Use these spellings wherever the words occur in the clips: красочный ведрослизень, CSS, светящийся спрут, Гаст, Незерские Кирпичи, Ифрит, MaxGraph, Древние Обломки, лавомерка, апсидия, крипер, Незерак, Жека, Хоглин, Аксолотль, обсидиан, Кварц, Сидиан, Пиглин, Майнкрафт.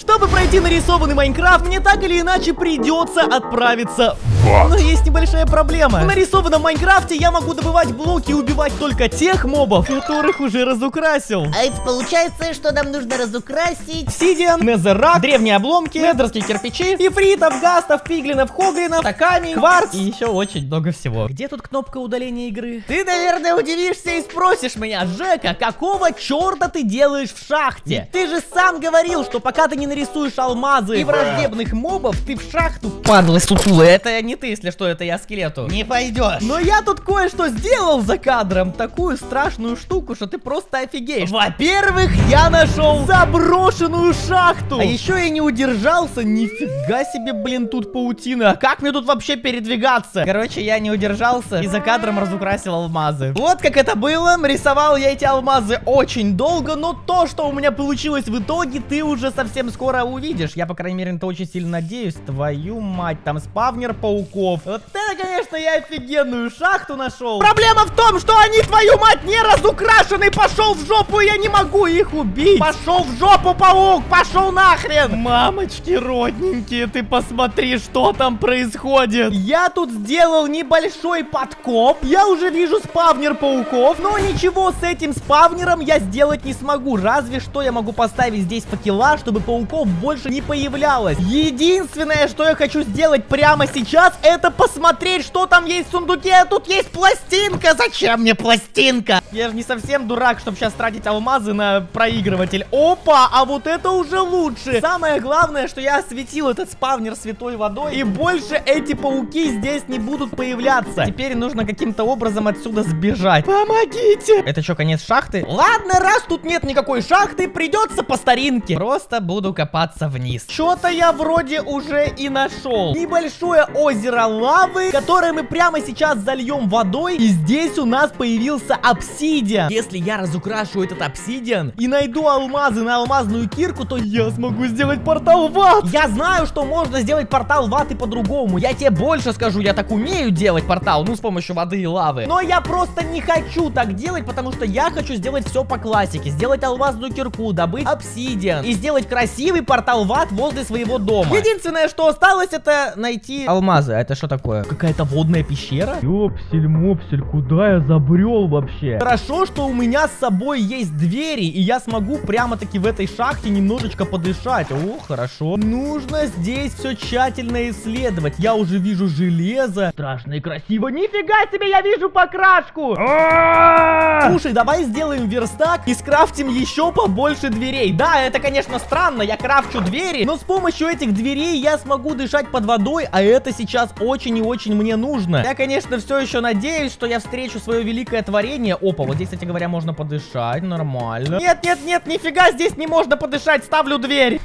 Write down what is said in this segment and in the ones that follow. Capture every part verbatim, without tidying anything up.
Чтобы пройти нарисованный Майнкрафт, мне так или иначе придется отправиться в... Но есть небольшая проблема. В нарисованном Майнкрафте я могу добывать блоки и убивать только тех мобов, которых уже разукрасил. А это получается, что нам нужно разукрасить... Сидиан, Незерак, Древние Обломки, Незерские Кирпичи, Ифритов, Гастов, Пиглинов, Хоглинов, Таками, Кварц и еще очень много всего. Где тут кнопка удаления игры? Ты, наверное, удивишься и спросишь меня: Жека, какого черта ты делаешь в шахте? Ты же сам говорил, что пока ты не нарисуешь алмазы и враждебных мобов, ты в шахту, падла сутулая. Это не ты, если что, это я скелету. Не пойдешь. Но я тут кое-что сделал за кадром, такую страшную штуку, что ты просто офигеешь. Во-первых, я нашел заброшенную шахту. А еще я не удержался. Нифига себе, блин, тут паутина. Как мне тут вообще передвигаться? Короче, я не удержался и за кадром разукрасил алмазы. Вот как это было. Рисовал я эти алмазы очень долго, но то, что у меня получилось в итоге, ты уже совсем скоро увидишь. Я, по крайней мере, на это очень сильно надеюсь. Твою мать, там спавнер пауков. Вот это, конечно, я офигенную шахту нашел. Проблема в том, что они, твою мать, не разукрашены. Пошел в жопу, я не могу их убить. Пошел в жопу, паук, пошел нахрен. Мамочки родненькие, ты посмотри, что там происходит. Я тут сделал небольшой подкоп. Я уже вижу спавнер пауков, но ничего с этим спавнером я сделать не смогу. Разве что я могу поставить здесь факела, чтобы пауков больше не появлялось. Единственное, что я хочу сделать прямо сейчас, это посмотреть, что там есть в сундуке. А тут есть пластинка. Зачем мне пластинка? Я же не совсем дурак, чтобы сейчас тратить алмазы на проигрыватель. Опа, а вот это уже лучше. Самое главное, что я осветил этот спавнер святой водой, и больше эти пауки здесь не будут появляться. Теперь нужно каким-то образом отсюда сбежать. Помогите! Это что, конец шахты? Ладно, раз тут нет никакой шахты, придется по старинке. Просто буду копаться вниз. Что-то я вроде уже и нашел. Небольшое озеро лавы, которое мы прямо сейчас зальем водой. И здесь у нас появился апсидия. Если я разукрашу этот апсидиан и найду алмазы на алмазную кирку, то я смогу сделать портал в ад. Я знаю, что можно сделать портал в ад и по-другому. Я тебе больше скажу, я так умею делать портал, ну, с помощью воды и лавы. Но я просто не хочу так делать, потому что я хочу сделать все по классике. Сделать алмазную кирку, добыть обсидиан и сделать красивый портал в ад возле своего дома. Единственное, что осталось, это найти алмазы. А это что такое? Какая-то водная пещера? Ёпсель-мопсель, куда я забрел вообще? Хорошо, что у меня с собой есть двери, и я смогу прямо-таки в этой шахте немножечко подышать. О, хорошо. Нужно здесь все тщательно исследовать. Я уже вижу железо. Страшно и красиво. Нифига себе, я вижу покрашку. Слушай, давай сделаем верстак и скрафтим еще побольше дверей. Да, это, конечно, странно, я крафчу двери, но с помощью этих дверей я смогу дышать под водой, а это сейчас очень и очень мне нужно. Я, конечно, все еще надеюсь, что я встречу свое великое творение. Опа, вот здесь, кстати говоря, можно подышать, нормально. Нет, нет, нет, нифига, здесь не можно подышать, ставлю дверь.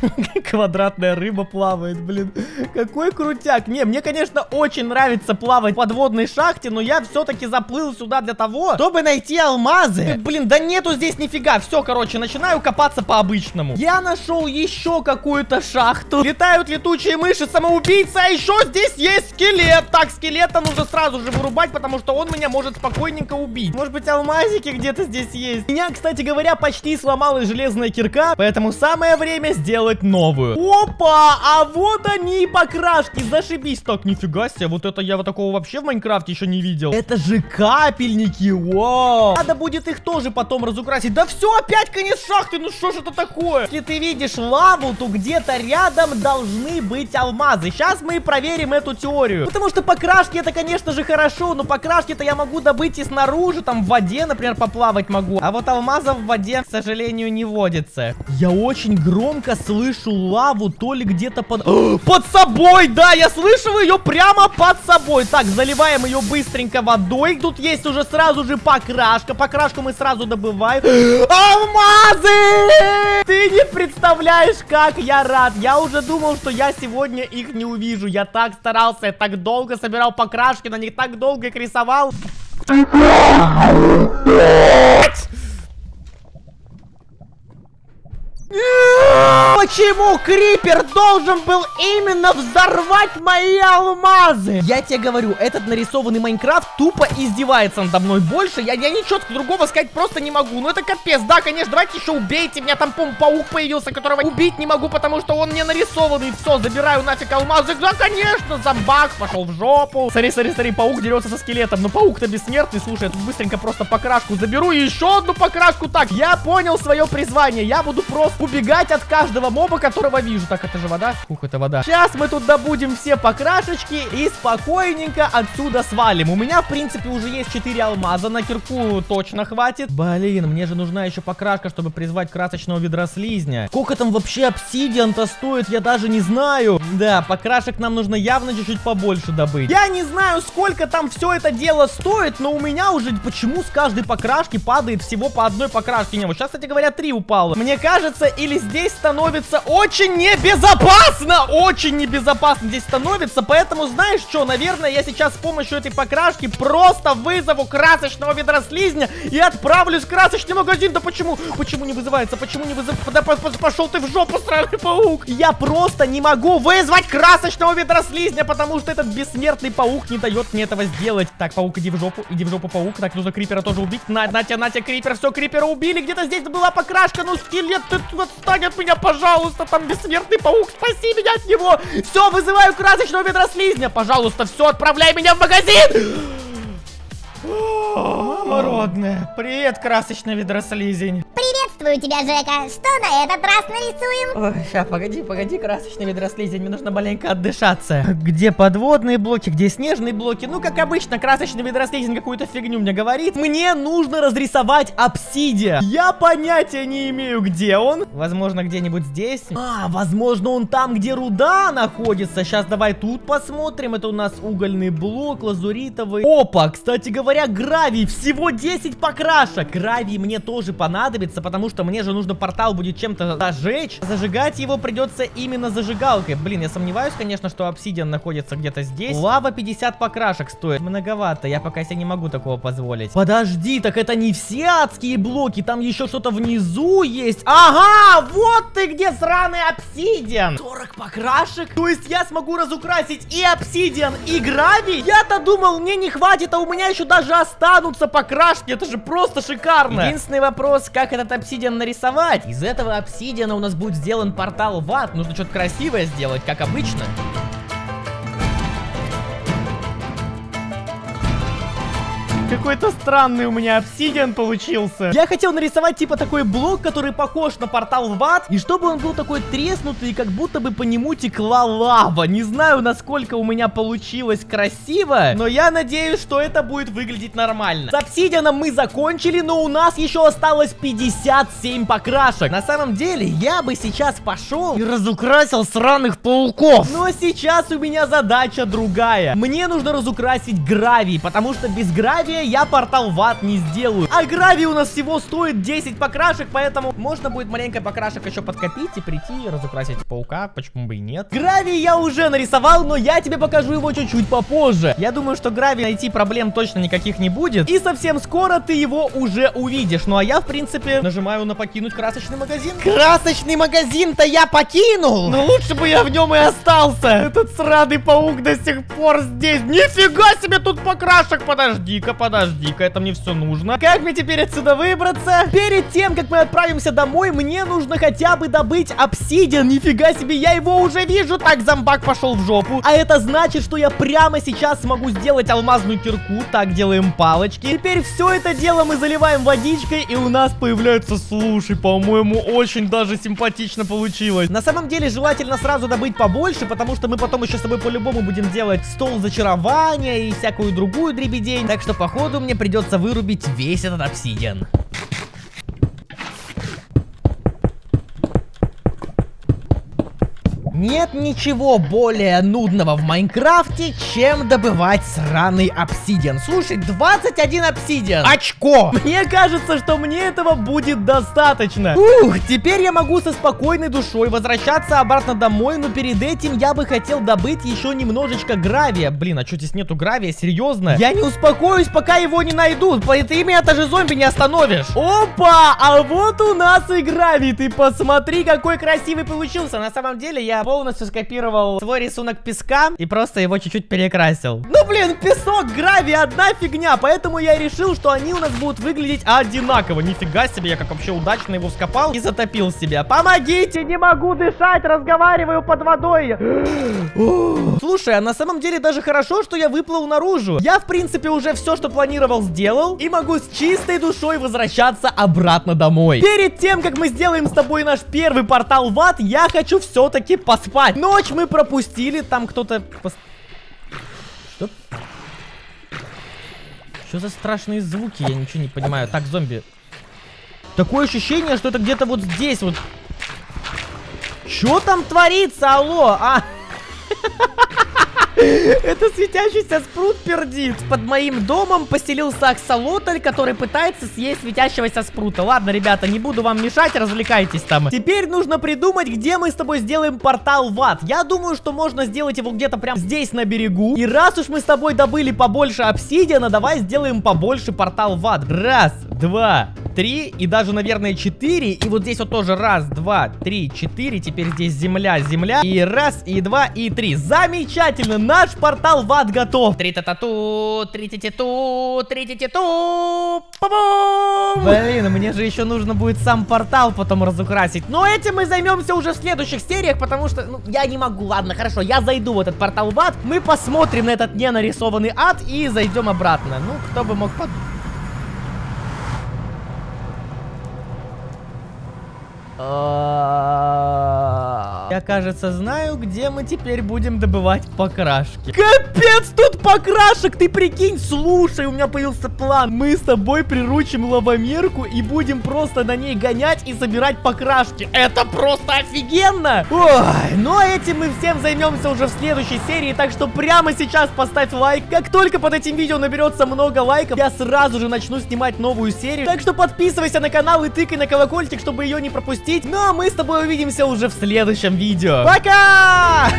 Квадратная рыба плавает, блин. Какой крутяк. Не, мне, конечно, очень нравится плавать в подводной шахте, но я все-таки заплыл сюда для того, чтобы найти алмазы. Блин, да нету здесь нифига. Все, короче, начинаю копаться по-обычному. Я нашел еще какую-то шахту. Летают летучие мыши, самоубийцы, а еще здесь есть скелет. Так, скелета нужно сразу же вырубать, потому что он меня может спокойненько убить. Может быть, алмазики где-то здесь есть. Меня, кстати говоря, почти сломалась железная кирка, поэтому самое время сделать новую. Опа, а вот они и покрашки, зашибись. Так, нифига себе, вот это я вот такого вообще в Майнкрафте еще не видел. Это же капельники, вау. Надо будет их тоже потом разукрасить. Да все, опять конец шахты, ну что ж это такое? Если ты видишь лаву, то где-то рядом должны быть алмазы. Сейчас мы проверим эту теорию. Потому что покрашки это, конечно же, хорошо, но покрашки-то я могу добыть и снаружи, там в воде, например, поплавать могу. А вот алмазов в воде, к сожалению, не водится. Я очень громко слышу лаву, то ли где-то под... под собой, да, я слышу ее прямо под собой. Так, заливаем ее быстренько водой. Тут есть уже сразу же покрашка. Покрашку мы сразу добываем. Алмазы! Ты не представляешь, как я рад. Я уже думал, что я сегодня их не увижу. Я так старался, я так долго собирал покрашки, на них так долго их рисовал. Почему крипер должен был именно взорвать мои алмазы? Я тебе говорю, этот нарисованный Майнкрафт тупо издевается надо мной. Больше я, я ничего другого сказать просто не могу. Ну это капец, да, конечно, давайте еще убейте. У меня там, по-моему, паук появился, которого убить не могу, потому что он мне нарисованный. Все, забираю нафиг алмазы. Да, конечно, зомбак пошел в жопу. Смотри, смотри, смотри, паук дерется со скелетом. Но паук-то бессмертный, слушай, я тут быстренько просто покрашку заберу и еще одну покрашку. Так, я понял свое призвание. Я буду просто убегать от каждого моба, которого вижу. Так, это же вода. Ух, это вода. Сейчас мы тут добудем все покрашечки и спокойненько отсюда свалим. У меня, в принципе, уже есть четыре алмаза. На кирку точно хватит. Блин, мне же нужна еще покрашка, чтобы призвать красочного ведрослизня. Сколько там вообще обсидиан-то стоит, я даже не знаю. Да, покрашек нам нужно явно чуть-чуть побольше добыть. Я не знаю, сколько там все это дело стоит, но у меня уже почему с каждой покрашки падает всего по одной покрашке. Не, вот сейчас, кстати говоря, три упало. Мне кажется, или здесь становится очень небезопасно. Очень небезопасно здесь становится. Поэтому, знаешь что, наверное, я сейчас с помощью этой покрашки просто вызову красочного ведрослизня и отправлюсь в красочный магазин. Да почему? Почему не вызывается? Почему не вызывается? Да пошел ты в жопу, сраный паук. Я просто не могу вызвать красочного ведрослизня, потому что этот бессмертный паук не дает мне этого сделать. Так, паук, иди в жопу, иди в жопу, паук. Так, нужно крипера тоже убить. На, на тебя, на тебя, крипер. Все, крипера убили. Где-то здесь была покрашка. Ну, скелет, ты отстань от меня, пожалуйста. Там бессмертный паук, спаси меня от него. Все, вызываю красочного ведрослизня. Пожалуйста, все, отправляй меня в магазин. Мама родная. Привет, красочный ведрослизень. Приветствую тебя, Жека. Что на этот раз нарисуем? Ой, сейчас, погоди, погоди, красочный ведрослизень. Мне нужно маленько отдышаться. Где подводные блоки, где снежные блоки. Ну, как обычно, красочный ведрослизень какую-то фигню мне говорит. Мне нужно разрисовать апсидия. Я понятия не имею, где он. Возможно, где-нибудь здесь. А, возможно, он там, где руда находится. Сейчас давай тут посмотрим. Это у нас угольный блок, лазуритовый. Опа, кстати говоря, гравий. Всего десять покрашек. Гравий мне тоже понадобится, потому что что мне же нужно портал будет чем-то зажечь. Зажигать его придется именно зажигалкой. Блин, я сомневаюсь, конечно, что обсидиан находится где-то здесь. Лава пятьдесят покрашек стоит. Многовато, я пока себе не могу такого позволить. Подожди, так это не все адские блоки. Там еще что-то внизу есть. Ага, вот ты где, сраный обсидиан. сорок покрашек. То есть я смогу разукрасить и обсидиан, и гравий? Я-то думал, мне не хватит, а у меня еще даже останутся покрашки. Это же просто шикарно. Единственный вопрос, как этот обсидиан нарисовать. Из этого обсидиана у нас будет сделан портал в ад. Нужно что-то красивое сделать, как обычно. Какой-то странный у меня обсидиан получился. Я хотел нарисовать типа такой блок, который похож на портал в ад, и чтобы он был такой треснутый, и как будто бы по нему текла лава. Не знаю, насколько у меня получилось красиво, но я надеюсь, что это будет выглядеть нормально. С обсидианом мы закончили, но у нас еще осталось пятьдесят семь покрашек. На самом деле, я бы сейчас пошел и разукрасил сраных пауков. Но сейчас у меня задача другая. Мне нужно разукрасить гравий, потому что без гравия я портал в ад не сделаю. А гравий у нас всего стоит десять покрашек, поэтому можно будет маленько покрашек еще подкопить и прийти и разукрасить паука. Почему бы и нет? Гравий я уже нарисовал, но я тебе покажу его чуть-чуть попозже. Я думаю, что гравий найти проблем точно никаких не будет. И совсем скоро ты его уже увидишь. Ну а я, в принципе, нажимаю на покинуть красочный магазин. Красочный магазин-то я покинул! Но лучше бы я в нем и остался. Этот сраный паук до сих пор здесь. Нифига себе тут покрашек. Подожди-ка, подожди-ка. Подожди-ка, это мне все нужно. Как мне теперь отсюда выбраться? Перед тем, как мы отправимся домой, мне нужно хотя бы добыть обсидиан. Нифига себе, я его уже вижу. Так, зомбак пошел в жопу. А это значит, что я прямо сейчас смогу сделать алмазную кирку. Так, делаем палочки. Теперь все это дело мы заливаем водичкой, и у нас появляется... Слушай, по-моему, очень даже симпатично получилось. На самом деле, желательно сразу добыть побольше, потому что мы потом еще с тобой по-любому будем делать стол зачарования и всякую другую дребедень. Так что, походу, походу мне придется вырубить весь этот обсидиан. Нет ничего более нудного в Майнкрафте, чем добывать сраный обсидиан. Слушай, двадцать один обсидиан. Очко. Мне кажется, что мне этого будет достаточно. Ух, теперь я могу со спокойной душой возвращаться обратно домой, но перед этим я бы хотел добыть еще немножечко гравия. Блин, а что здесь нету гравия? Серьезно? Я не успокоюсь, пока его не найду. Ты меня даже зомби не остановишь. Опа, а вот у нас и гравий. Ты посмотри, какой красивый получился. На самом деле я полностью скопировал свой рисунок песка и просто его чуть-чуть перекрасил. Ну блин, песок, гравий, одна фигня. Поэтому я решил, что они у нас будут выглядеть одинаково. Нифига себе, я как вообще удачно его вскопал и затопил себя. Помогите, не могу дышать, разговариваю под водой. Слушай, а на самом деле даже хорошо, что я выплыл наружу. Я в принципе уже все, что планировал, сделал. И могу с чистой душой возвращаться обратно домой. Перед тем, как мы сделаем с тобой наш первый портал в ад, я хочу все-таки поспать. Ночь мы пропустили, там кто-то... Пос... Что? Что за страшные звуки? Я ничего не понимаю. Так, зомби. Такое ощущение, что это где-то вот здесь вот. Что там творится, алло? А... Это светящийся спрут пердит. Под моим домом поселился аксолотль, который пытается съесть светящегося спрута. Ладно, ребята, не буду вам мешать, развлекайтесь там. Теперь нужно придумать, где мы с тобой сделаем портал в ад. Я думаю, что можно сделать его где-то прям здесь, на берегу. И раз уж мы с тобой добыли побольше обсидиана, давай сделаем побольше портал в ад. Раз, два, три и даже, наверное, четыре. И вот здесь вот тоже раз, два, три, четыре. Теперь здесь земля, земля. И раз, и два, и три. Замечательно! Наш портал в ад готов. Три-та-та-ту, три-ти-ти-ту, три-ти-ти-ту. Па-бум! Блин, мне же еще нужно будет сам портал потом разукрасить. Но этим мы займемся уже в следующих сериях, потому что, ну, я не могу. Ладно, хорошо, я зайду в этот портал в ад. Мы посмотрим на этот ненарисованный ад и зайдем обратно. Ну, кто бы мог подумать. Я, кажется, знаю, где мы теперь будем добывать покрашки. Капец, тут покрашек, ты прикинь. Слушай, у меня появился план. Мы с тобой приручим лавомерку и будем просто на ней гонять и собирать покрашки. Это просто офигенно. Ой, но этим мы всем займемся уже в следующей серии, так что прямо сейчас поставь лайк. Как только под этим видео наберется много лайков, я сразу же начну снимать новую серию. Так что подписывайся на канал и тыкай на колокольчик, чтобы ее не пропустить. Ну а мы с тобой увидимся уже в следующем видео. Пока!